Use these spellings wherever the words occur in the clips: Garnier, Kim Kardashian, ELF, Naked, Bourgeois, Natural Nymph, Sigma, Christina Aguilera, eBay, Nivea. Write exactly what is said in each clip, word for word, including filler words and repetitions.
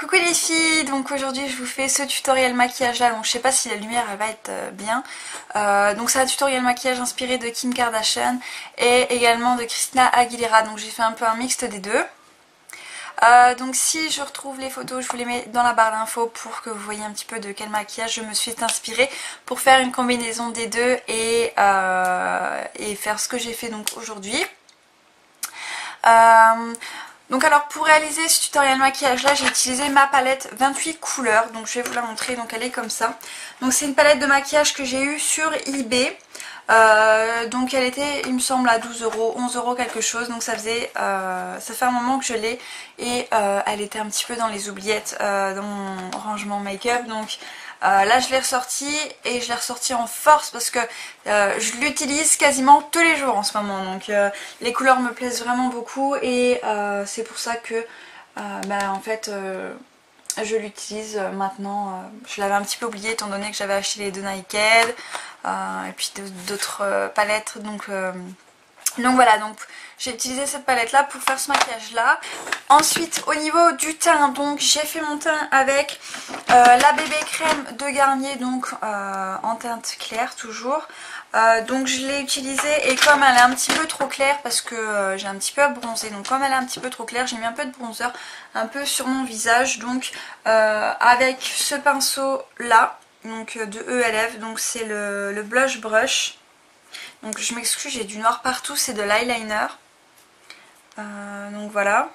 Coucou les filles, donc aujourd'hui je vous fais ce tutoriel maquillage là, donc je sais pas si la lumière elle va être euh, bien. Euh, donc c'est un tutoriel maquillage inspiré de Kim Kardashian et également de Christina Aguilera, donc j'ai fait un peu un mixte des deux. Euh, donc si je retrouve les photos, je vous les mets dans la barre d'infos pour que vous voyez un petit peu de quel maquillage je me suis inspirée pour faire une combinaison des deux et, euh, et faire ce que j'ai fait donc aujourd'hui. Euh, Donc alors pour réaliser ce tutoriel maquillage là, j'ai utilisé ma palette vingt-huit couleurs, donc je vais vous la montrer, donc elle est comme ça. Donc c'est une palette de maquillage que j'ai eue sur eBay, euh, donc elle était il me semble à douze euros, onze euros quelque chose, donc ça faisait, euh, ça fait un moment que je l'ai et euh, elle était un petit peu dans les oubliettes euh, dans mon rangement make-up, donc... Euh, là je l'ai ressortie et je l'ai ressortie en force parce que euh, je l'utilise quasiment tous les jours en ce moment, donc euh, les couleurs me plaisent vraiment beaucoup et euh, c'est pour ça que euh, bah, en fait euh, je l'utilise maintenant. Euh, je l'avais un petit peu oublié étant donné que j'avais acheté les deux Naked euh, et puis d'autres euh, palettes, donc euh, donc voilà, donc j'ai utilisé cette palette là pour faire ce maquillage là. Ensuite au niveau du teint, donc j'ai fait mon teint avec euh, la bébé crème de Garnier, donc euh, en teinte claire toujours. Euh, donc je l'ai utilisée et comme elle est un petit peu trop claire parce que euh, j'ai un petit peu à bronzer, donc comme elle est un petit peu trop claire, j'ai mis un peu de bronzer un peu sur mon visage, donc euh, avec ce pinceau là, donc de E L F, donc c'est le, le blush brush. Donc je m'excuse, j'ai du noir partout, c'est de l'eyeliner. Euh, donc voilà.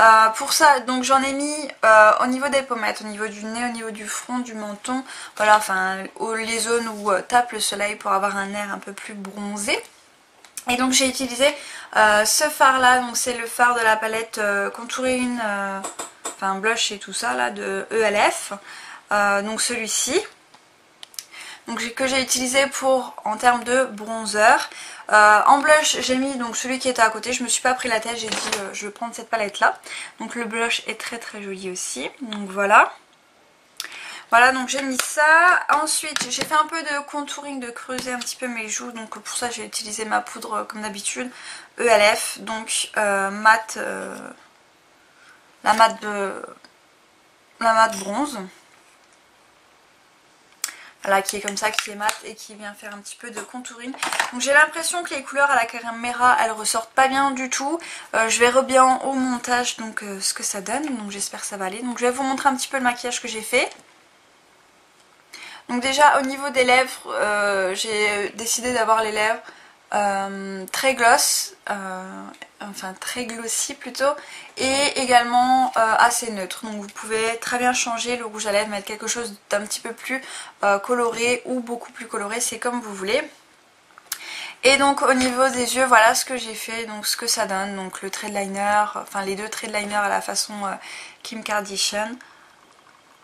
Euh, pour ça, donc j'en ai mis euh, au niveau des pommettes, au niveau du nez, au niveau du front, du menton. Voilà, enfin les zones où euh, tape le soleil pour avoir un air un peu plus bronzé. Et donc j'ai utilisé euh, ce fard là, donc c'est le fard de la palette euh, contouring, euh, enfin blush et tout ça là de E L F. Euh, donc celui-ci. Donc que j'ai utilisé pour en termes de bronzer. Euh, en blush j'ai mis donc celui qui était à côté, je me suis pas pris la tête, j'ai dit euh, je vais prendre cette palette là. Donc le blush est très très joli aussi, donc voilà. Voilà, donc j'ai mis ça. Ensuite j'ai fait un peu de contouring, de creuser un petit peu mes joues, donc pour ça j'ai utilisé ma poudre euh, comme d'habitude, E L F, donc euh, mat, euh, la mat de la mat bronze. Voilà, qui est comme ça, qui est mat et qui vient faire un petit peu de contouring. Donc j'ai l'impression que les couleurs à la caméra, elles ressortent pas bien du tout. Euh, je verrai bien au montage donc euh, ce que ça donne. Donc j'espère que ça va aller. Donc je vais vous montrer un petit peu le maquillage que j'ai fait. Donc déjà au niveau des lèvres, euh, j'ai décidé d'avoir les lèvres euh, très gloss. Euh, enfin très glossy plutôt, et également euh, assez neutre, donc vous pouvez très bien changer le rouge à lèvres, mettre quelque chose d'un petit peu plus euh, coloré ou beaucoup plus coloré, c'est comme vous voulez. Et donc au niveau des yeux, voilà ce que j'ai fait, donc ce que ça donne, donc le trait de liner, enfin les deux traits de liner à la façon euh, Kim Kardashian,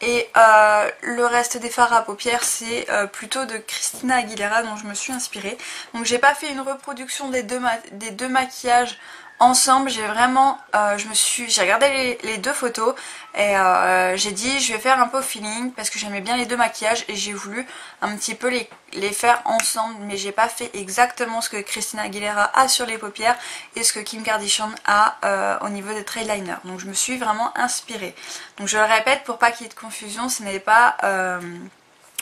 et euh, le reste des fards à paupières c'est euh, plutôt de Christina Aguilera dont je me suis inspirée. Donc j'ai pas fait une reproduction des deux, ma des deux maquillages ensemble, j'ai vraiment, euh, je me suis, j'ai regardé les, les deux photos et euh, j'ai dit je vais faire un peu feeling parce que j'aimais bien les deux maquillages et j'ai voulu un petit peu les, les faire ensemble, mais j'ai pas fait exactement ce que Christina Aguilera a sur les paupières et ce que Kim Kardashian a euh, au niveau des traits liner, donc je me suis vraiment inspirée. Donc je le répète pour pas qu'il y ait de confusion, ce n'est pas euh,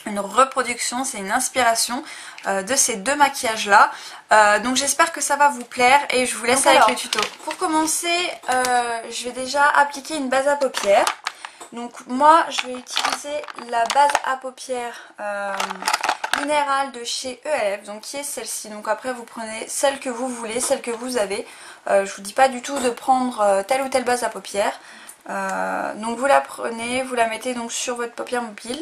une reproduction, c'est une inspiration euh, de ces deux maquillages là. Euh, donc j'espère que ça va vous plaire et je vous laisse donc avec alors, le tuto. Pour commencer euh, je vais déjà appliquer une base à paupières. Donc moi je vais utiliser la base à paupières euh, minérale de chez E L F, donc qui est celle-ci. Donc après vous prenez celle que vous voulez, celle que vous avez. Euh, je vous dis pas du tout de prendre euh, telle ou telle base à paupières. Euh, donc vous la prenez, vous la mettez donc sur votre paupière mobile.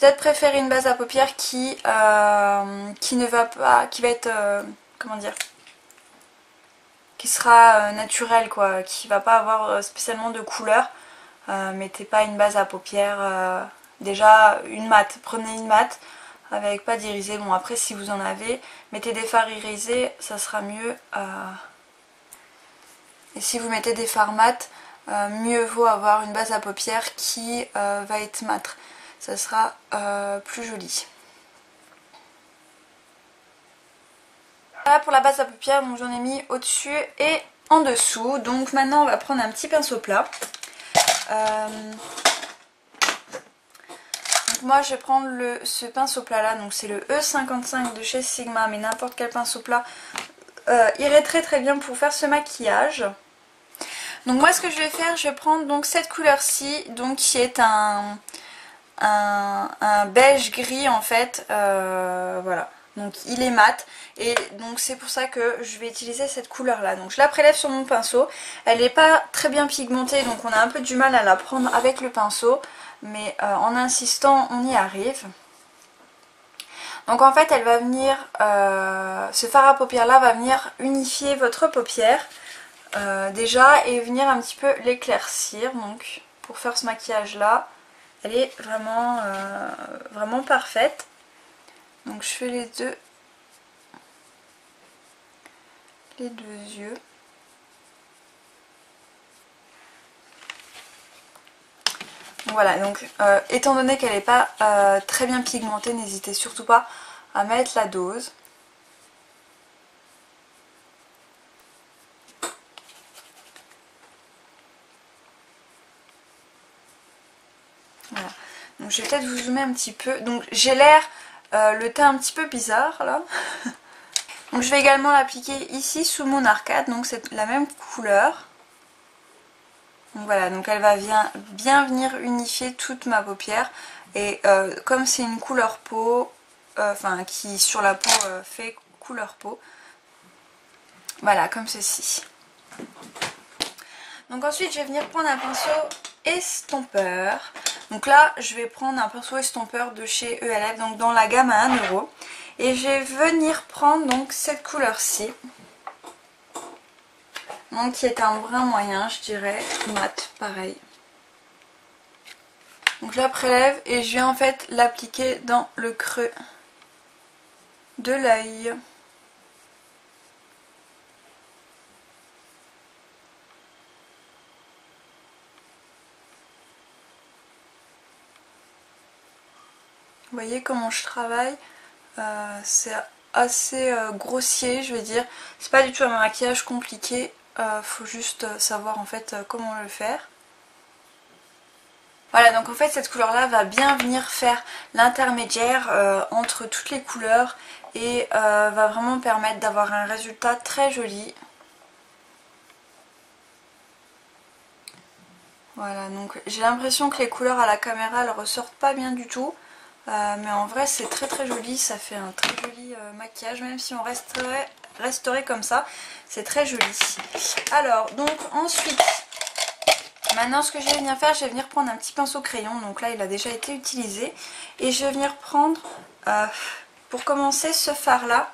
Peut-être préférer une base à paupières qui, euh, qui ne va pas, qui va être, euh, comment dire, qui sera euh, naturelle quoi, qui va pas avoir spécialement de couleur. Euh, mettez pas une base à paupières, euh, déjà une mate, prenez une mate avec pas d'irisé. Bon après si vous en avez, mettez des fards irisés, ça sera mieux. Euh... Et si vous mettez des fards mat, euh, mieux vaut avoir une base à paupières qui euh, va être mate. Ça sera euh, plus joli. Voilà pour la base à paupières, donc j'en ai mis au-dessus et en dessous. Donc maintenant on va prendre un petit pinceau plat. Euh... Donc moi je vais prendre le, ce pinceau plat là, donc c'est le E cinquante-cinq de chez Sigma, mais n'importe quel pinceau plat euh, irait très très bien pour faire ce maquillage. Donc moi ce que je vais faire, je vais prendre donc cette couleur-ci, donc qui est un, un, un beige gris en fait, euh, voilà. Donc il est mat et donc c'est pour ça que je vais utiliser cette couleur là. Donc je la prélève sur mon pinceau, elle n'est pas très bien pigmentée donc on a un peu du mal à la prendre avec le pinceau. Mais euh, en insistant on y arrive. Donc en fait elle va venir, euh, ce fard à paupières là va venir unifier votre paupière euh, déjà et venir un petit peu l'éclaircir. Donc pour faire ce maquillage là elle est vraiment, euh, vraiment parfaite. Donc je fais les deux, les deux yeux. Voilà, donc euh, étant donné qu'elle n'est pas euh, très bien pigmentée, n'hésitez surtout pas à mettre la dose. Voilà, donc je vais peut-être vous zoomer un petit peu. Donc j'ai l'air... Euh, le teint un petit peu bizarre là. Donc je vais également l'appliquer ici sous mon arcade, donc c'est la même couleur. Donc voilà, donc elle va bien, bien venir unifier toute ma paupière. Et euh, comme c'est une couleur peau, euh, enfin qui sur la peau euh, fait couleur peau. Voilà, comme ceci. Donc ensuite je vais venir prendre un pinceau estompeur. Donc là je vais prendre un pinceau estompeur de chez E L F, donc dans la gamme à un euro, et je vais venir prendre donc cette couleur-ci, donc qui est un brun moyen je dirais, mat pareil. Donc je la prélève et je vais en fait l'appliquer dans le creux de l'œil. Vous voyez comment je travaille, euh, c'est assez euh, grossier je vais dire, c'est pas du tout un maquillage compliqué, euh, faut juste savoir en fait euh, comment le faire. Voilà, donc en fait cette couleur là va bien venir faire l'intermédiaire euh, entre toutes les couleurs et euh, va vraiment permettre d'avoir un résultat très joli. Voilà, donc j'ai l'impression que les couleurs à la caméra elles ressortent pas bien du tout. Euh, mais en vrai c'est très très joli, ça fait un très joli euh, maquillage, même si on resterait, resterait comme ça, c'est très joli. Alors donc ensuite, maintenant ce que je vais venir faire, je vais venir prendre un petit pinceau crayon, donc là il a déjà été utilisé, et je vais venir prendre euh, pour commencer ce fard là,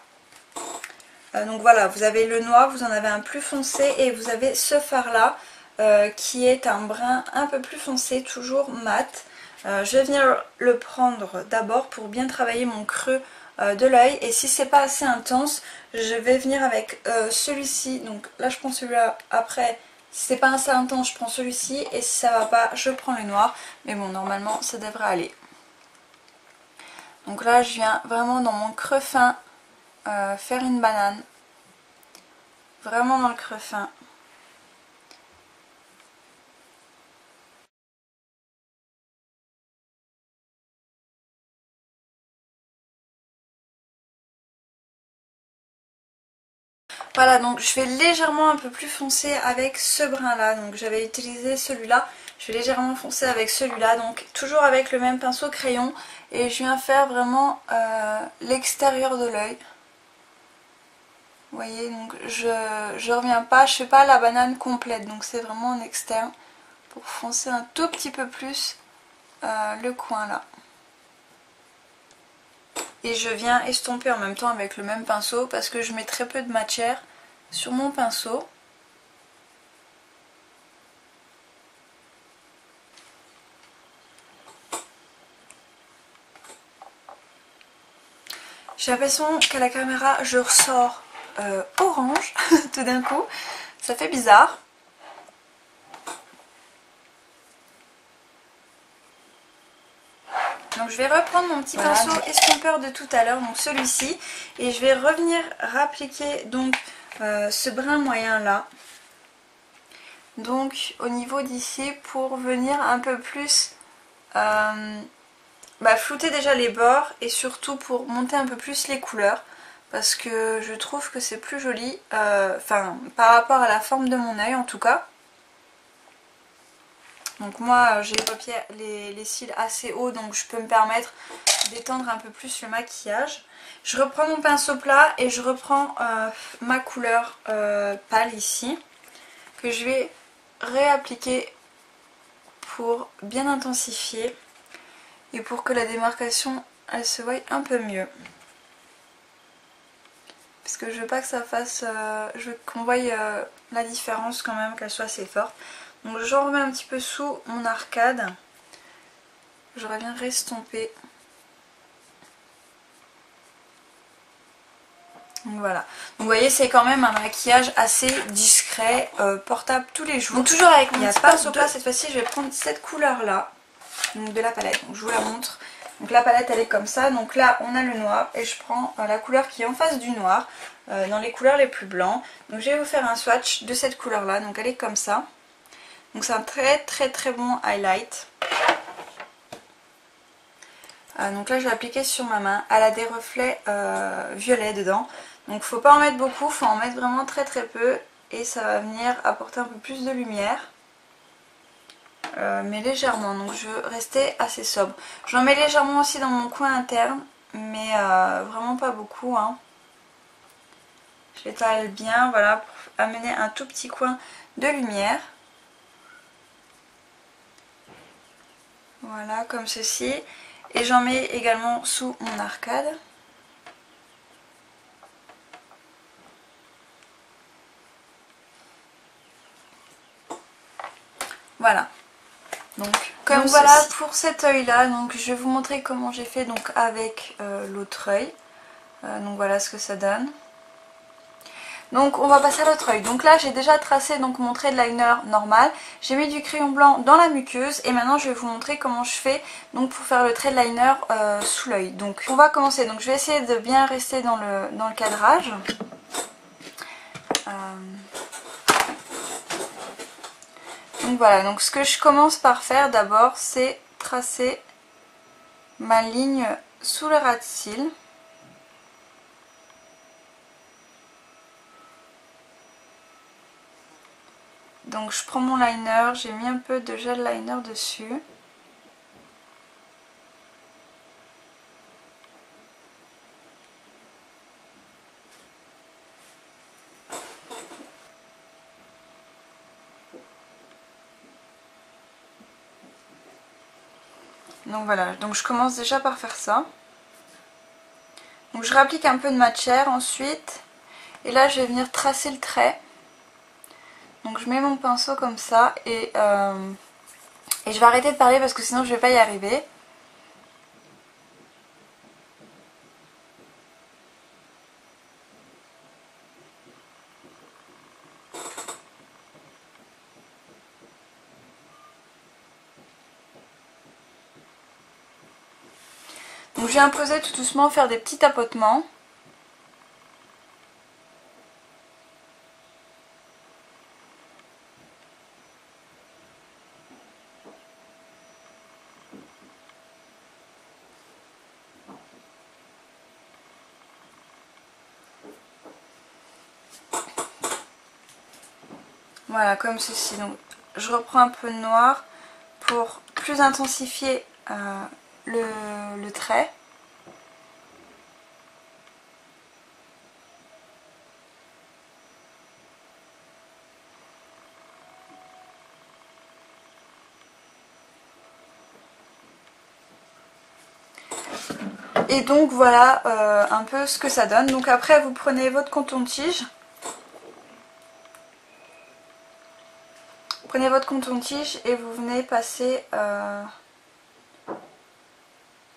euh, donc voilà vous avez le noir, vous en avez un plus foncé et vous avez ce fard là euh, qui est un brun un peu plus foncé, toujours mat. Euh, je vais venir le prendre d'abord pour bien travailler mon creux euh, de l'œil, et si c'est pas assez intense je vais venir avec euh, celui-ci, donc là je prends celui-là, après si c'est pas assez intense je prends celui-ci et si ça va pas je prends le noir, mais bon normalement ça devrait aller. Donc là je viens vraiment dans mon creux fin euh, faire une banane, vraiment dans le creux fin. Voilà, donc je vais légèrement un peu plus foncer avec ce brun là, donc j'avais utilisé celui-là, je vais légèrement foncer avec celui-là, donc toujours avec le même pinceau crayon, et je viens faire vraiment euh, l'extérieur de l'œil. Vous voyez, donc je, je reviens pas, je fais pas la banane complète, donc c'est vraiment en externe, pour foncer un tout petit peu plus euh, le coin là. Et je viens estomper en même temps avec le même pinceau parce que je mets très peu de matière sur mon pinceau. J'ai l'impression qu'à la caméra je ressors euh, orange tout d'un coup, ça fait bizarre. Donc je vais reprendre mon petit voilà. pinceau estompeur de tout à l'heure, donc celui-ci, et je vais revenir rappliquer donc euh, ce brun moyen là. donc au niveau d'ici, pour venir un peu plus euh, bah, flouter déjà les bords et surtout pour monter un peu plus les couleurs, parce que je trouve que c'est plus joli, enfin euh, par rapport à la forme de mon œil en tout cas. Donc moi j'ai les, les, les cils assez hauts, donc je peux me permettre d'étendre un peu plus le maquillage. Je reprends mon pinceau plat et je reprends euh, ma couleur euh, pâle ici, que je vais réappliquer pour bien intensifier et pour que la démarcation elle se voie un peu mieux. Parce que je veux pas que ça fasse, euh, je veux qu'on voie euh, la différence quand même, qu'elle soit assez forte. Donc j'en remets un petit peu sous mon arcade. Je reviens restomper. Donc voilà. Donc vous voyez, c'est quand même un maquillage assez discret, euh, portable tous les jours. Donc toujours avec mon pinceau plat, cette fois-ci je vais prendre cette couleur là, donc de la palette. Donc je vous la montre. Donc la palette elle est comme ça. Donc là on a le noir et je prends euh, la couleur qui est en face du noir, euh, dans les couleurs les plus blancs. Donc je vais vous faire un swatch de cette couleur là. Donc elle est comme ça. Donc c'est un très très très bon highlight. Euh, donc là je vais appliquer sur ma main. Elle a des reflets euh, violets dedans. Donc faut pas en mettre beaucoup, faut en mettre vraiment très très peu. Et ça va venir apporter un peu plus de lumière. Euh, mais légèrement, donc je veux rester assez sobre. J'en mets légèrement aussi dans mon coin interne. Mais euh, vraiment pas beaucoup. Hein. Je l'étale bien, voilà, pour amener un tout petit coin de lumière. Voilà, comme ceci. Et j'en mets également sous mon arcade. Voilà. Donc, comme donc, voilà ceci. Pour cet œil-là. Donc, je vais vous montrer comment j'ai fait donc avec euh, l'autre œil. Euh, donc, voilà ce que ça donne. Donc on va passer à l'autre œil. Donc là j'ai déjà tracé donc mon trait de liner normal. J'ai mis du crayon blanc dans la muqueuse et maintenant je vais vous montrer comment je fais donc pour faire le trait de liner euh, sous l'œil. Donc on va commencer. Donc je vais essayer de bien rester dans le, dans le cadrage. Euh... Donc voilà, donc ce que je commence par faire d'abord c'est tracer ma ligne sous le ras de cils. Donc je prends mon liner, j'ai mis un peu de gel liner dessus. Donc voilà, donc je commence déjà par faire ça. Donc je réapplique un peu de matière ensuite. Et là je vais venir tracer le trait. Donc je mets mon pinceau comme ça et, euh, et je vais arrêter de parler parce que sinon je vais pas y arriver. Donc je vais imposer tout doucement, faire des petits tapotements. Voilà, comme ceci. Donc, je reprends un peu de noir pour plus intensifier euh, le, le trait. Et donc, voilà euh, un peu ce que ça donne. Donc après, vous prenez votre contourne-tige. Prenez votre contourne-tige et vous venez passer euh,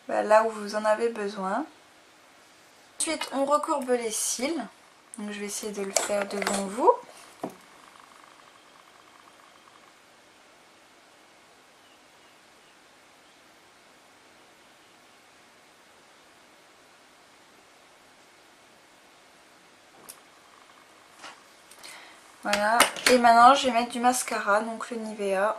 ben là où vous en avez besoin. Ensuite, on recourbe les cils. Donc, je vais essayer de le faire devant vous. Voilà. Et maintenant je vais mettre du mascara, donc le Nivea.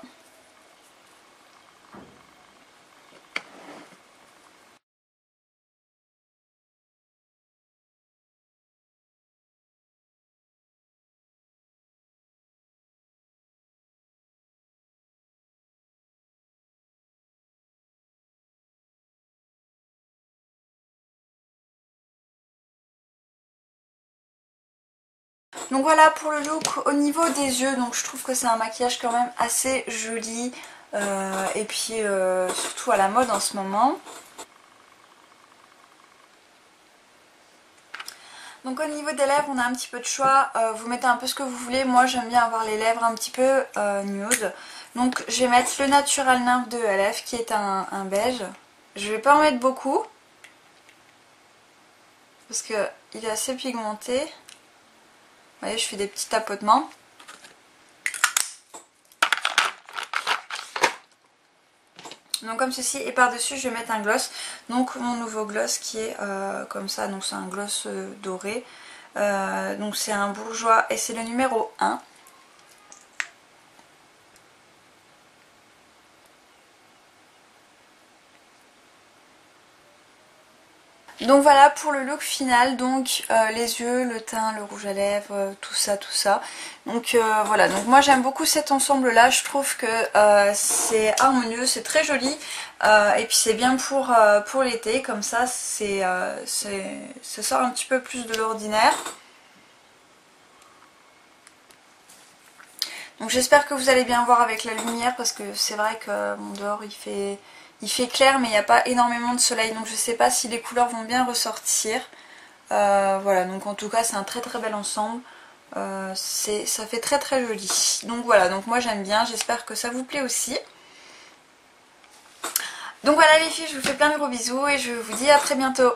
Donc voilà pour le look. Au niveau des yeux, donc je trouve que c'est un maquillage quand même assez joli euh, et puis euh, surtout à la mode en ce moment. Donc au niveau des lèvres, on a un petit peu de choix, euh, vous mettez un peu ce que vous voulez. Moi j'aime bien avoir les lèvres un petit peu euh, nude, donc je vais mettre le Natural Nymph de E L F qui est un, un beige. Je vais pas en mettre beaucoup parce qu'il est assez pigmenté. Vous voyez, je fais des petits tapotements. Donc comme ceci, et par-dessus je vais mettre un gloss. Donc mon nouveau gloss qui est euh, comme ça, donc c'est un gloss euh, doré. Euh, donc c'est un Bourgeois et c'est le numéro un. Donc voilà pour le look final, donc euh, les yeux, le teint, le rouge à lèvres, euh, tout ça, tout ça. Donc euh, voilà, donc moi j'aime beaucoup cet ensemble là, je trouve que euh, c'est harmonieux, c'est très joli euh, et puis c'est bien pour, euh, pour l'été, comme ça c'est, euh, c'est, ça sort un petit peu plus de l'ordinaire. Donc j'espère que vous allez bien voir avec la lumière parce que c'est vrai que mon dehors il fait... Il fait clair mais il n'y a pas énormément de soleil, donc je ne sais pas si les couleurs vont bien ressortir. Euh, voilà, donc en tout cas c'est un très très bel ensemble. Euh, ça fait très très joli. Donc voilà, donc moi j'aime bien, j'espère que ça vous plaît aussi. Donc voilà les filles, je vous fais plein de gros bisous et je vous dis à très bientôt.